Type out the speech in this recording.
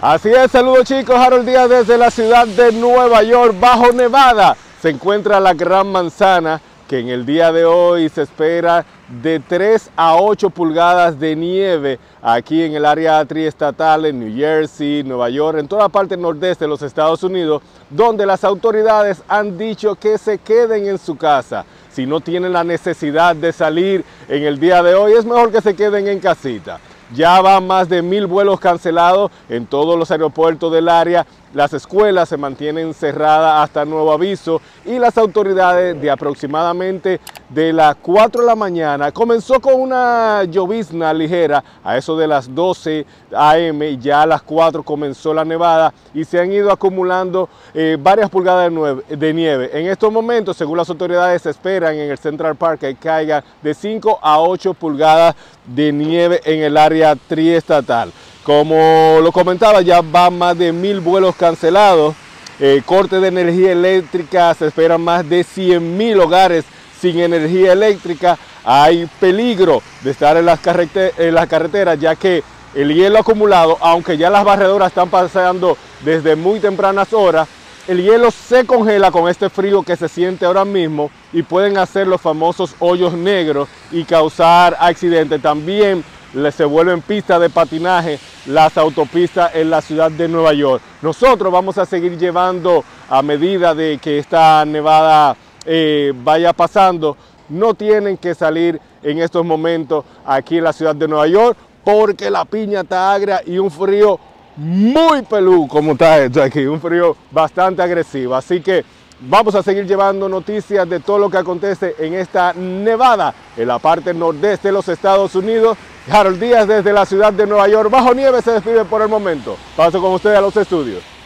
Así es, saludos chicos, Harold Díaz desde la ciudad de Nueva York, bajo Nevada. Se encuentra la Gran Manzana, que en el día de hoy se espera de 3 a 8 pulgadas de nieve aquí en el área triestatal, en New Jersey, Nueva York, en toda la parte nordeste de los Estados Unidos, donde las autoridades han dicho que se queden en su casa. Si no tienen la necesidad de salir en el día de hoy, es mejor que se queden en casita. Ya van más de 1000 vuelos cancelados en todos los aeropuertos del área. Las escuelas se mantienen cerradas hasta nuevo aviso y las autoridades de aproximadamente de las 4 de la mañana comenzó con una llovizna ligera a eso de las 12 a.m. Ya a las 4 comenzó la nevada y se han ido acumulando varias pulgadas de nieve. En estos momentos, según las autoridades, se esperan en el Central Park que caigan de 5 a 8 pulgadas de nieve en el área triestatal. Como lo comentaba, ya van más de 1000 vuelos cancelados, corte de energía eléctrica, se esperan más de 100,000 hogares sin energía eléctrica. Hay peligro de estar en las carreteras, ya que el hielo acumulado, aunque ya las barredoras están pasando desde muy tempranas horas, el hielo se congela con este frío que se siente ahora mismo y pueden hacer los famosos hoyos negros y causar accidentes. También se vuelven pistas de patinaje las autopistas en la ciudad de Nueva York. Nosotros vamos a seguir llevando, a medida de que esta nevada vaya pasando, no tienen que salir en estos momentos aquí en la ciudad de Nueva York, porque la piña está agria y un frío muy pelú, como está esto aquí, un frío bastante agresivo. Así que vamos a seguir llevando noticias de todo lo que acontece en esta nevada en la parte nordeste de los Estados Unidos. Harold Díaz desde la ciudad de Nueva York, bajo nieve, se despide por el momento. Paso con ustedes a los estudios.